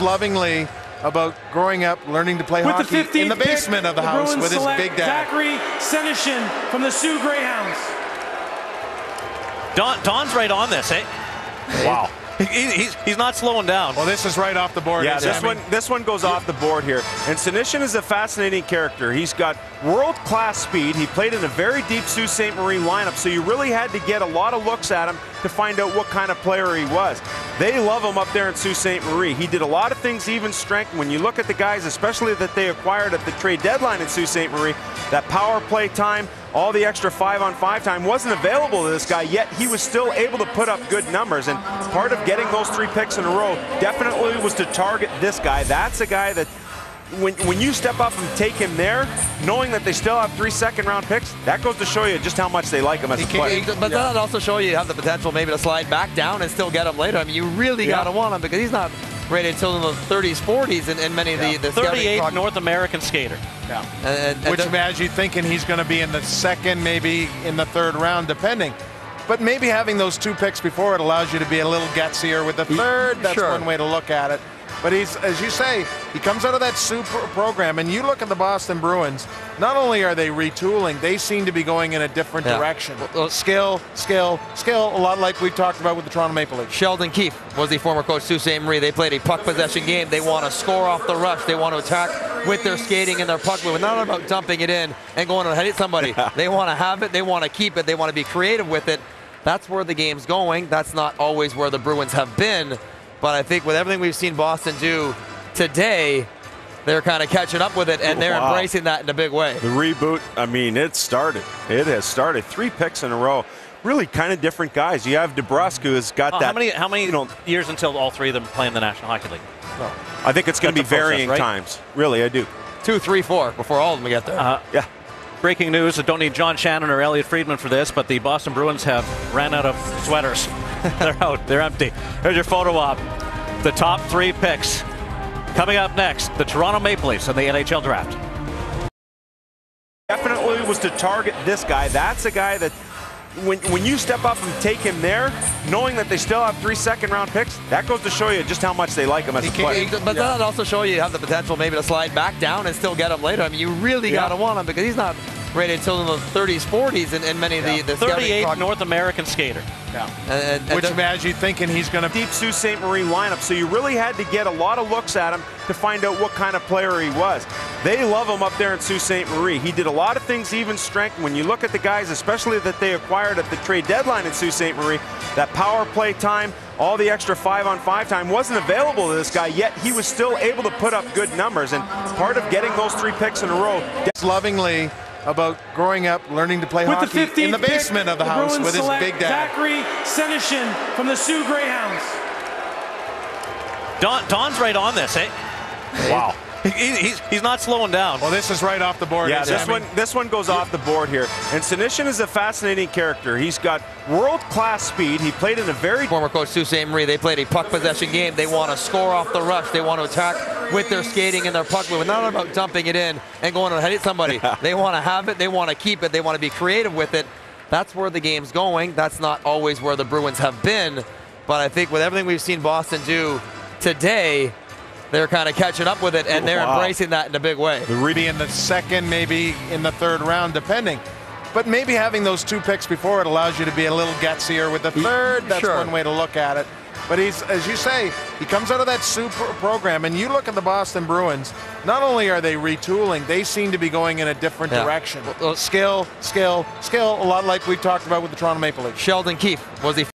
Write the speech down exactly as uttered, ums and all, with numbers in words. talks lovingly about growing up, learning to play with hockey the in the basement pick, of the, the house Bruins with his big dad. Zachary Senyshyn from the Sioux Greyhounds. Don, Don's right on this, eh? Wow. He, he's, he's not slowing down. Well, this is right off the board. Yeah, this I mean, one this one goes off the board here. And Senyshyn is a fascinating character. He's got world-class speed. He played in a very deep Sault Ste. Marie lineup, so you really had to get a lot of looks at him to find out what kind of player he was. They love him up there in Sault Ste. Marie. He did a lot of things, even strength. When you look at the guys, especially that they acquired at the trade deadline in Sault Ste. Marie, that power play time, all the extra five on five time wasn't available to this guy, yet he was still able to put up good numbers. And part of getting those three picks in a row definitely was to target this guy. That's a guy that when, when you step up and take him there, knowing that they still have three second-round picks, that goes to show you just how much they like him as a player. But that'll also show you you have the potential maybe to slide back down and still get him later. I mean, you really yeah. got to want him because he's not rated until in the thirties, forties in, in many yeah. of the, the thirty-eighth North American skater. Yeah. And, and, and which imagine you thinking he's going to be in the second, maybe in the third round, depending. But maybe having those two picks before it allows you to be a little gutsier with the third. That's sure. one way to look at it. But he's, as you say, he comes out of that super program, and you look at the Boston Bruins, not only are they retooling, they seem to be going in a different yeah. direction. Skill, skill, skill, a lot like we've talked about with the Toronto Maple Leafs. Sheldon Keefe was the former coach Sault Ste. Marie. They played a puck possession game. They want to score off the rush. They want to attack with their skating and their puck movement. Not about dumping it in and going to hit somebody. Yeah. They want to have it. They want to keep it. They want to be creative with it. That's where the game's going. That's not always where the Bruins have been. But I think with everything we've seen Boston do today, they're kind of catching up with it, and they're wow. embracing that in a big way. The reboot, I mean, it started. It has started. Three picks in a row. Really kind of different guys. You have DeBrusk, who has got oh, that. How many, how many you know, years until all three of them play in the National Hockey League? No. I think it's going to be varying process, right? times. Really, I do. Two, three, four before all of them get there. Uh, yeah. Breaking news. I don't need John Shannon or Elliot Friedman for this, but the Boston Bruins have ran out of sweaters. They're out. They're empty. Here's your photo op. The top three picks. Coming up next, the Toronto Maple Leafs in the N H L Draft. Definitely was to target this guy. That's a guy that when, when you step up and take him there, knowing that they still have three second-round picks, that goes to show you just how much they like him as a player. But yeah. that'll also show you you have the potential maybe to slide back down and still get him later. I mean, you really yeah. got to want him because he's not rated until in the thirties, forties in, in many of yeah. the, the thirty-eighth North American skater. Yeah. And, and, and which imagine you thinking he's going to deep Sault Ste. Marie lineup, so you really had to get a lot of looks at him to find out what kind of player he was. They love him up there in Sault Ste. Marie. He did a lot of things, even strength. When you look at the guys, especially that they acquired at the trade deadline in Sault Ste. Marie, that power play time, all the extra five on five time wasn't available to this guy, yet he was still able to put up good numbers. And part of getting those three picks in a row, lovingly about growing up, learning to play with hockey the in the basement pick, of the, the house Bruins with his big dad. Zachary Senyshyn from the Sioux Greyhounds. Don, Don's right on this, eh? Wow. He, he's, he's not slowing down. Well, this is right off the board. Yeah, this I mean, one this one goes off the board here. And Senyshyn is a fascinating character. He's got world-class speed. He played in a very former coach Sault Ste. Marie. They played a puck possession game. They want to score off the rush. They want to attack with their skating and their puck movement. Not about dumping it in and going to hit somebody. Yeah. They want to have it. They want to keep it. They want to be creative with it. That's where the game's going. That's not always where the Bruins have been. But I think with everything we've seen Boston do today, they're kind of catching up with it, and they're wow. embracing that in a big way. The Ruby in the second, maybe in the third round, depending. But maybe having those two picks before it allows you to be a little gutsier with the third. That's sure. one way to look at it. But he's, as you say, he comes out of that super program, and you look at the Boston Bruins, not only are they retooling, they seem to be going in a different yeah. direction. Skill, skill, skill, a lot like we've talked about with the Toronto Maple Leafs. Sheldon Keefe was the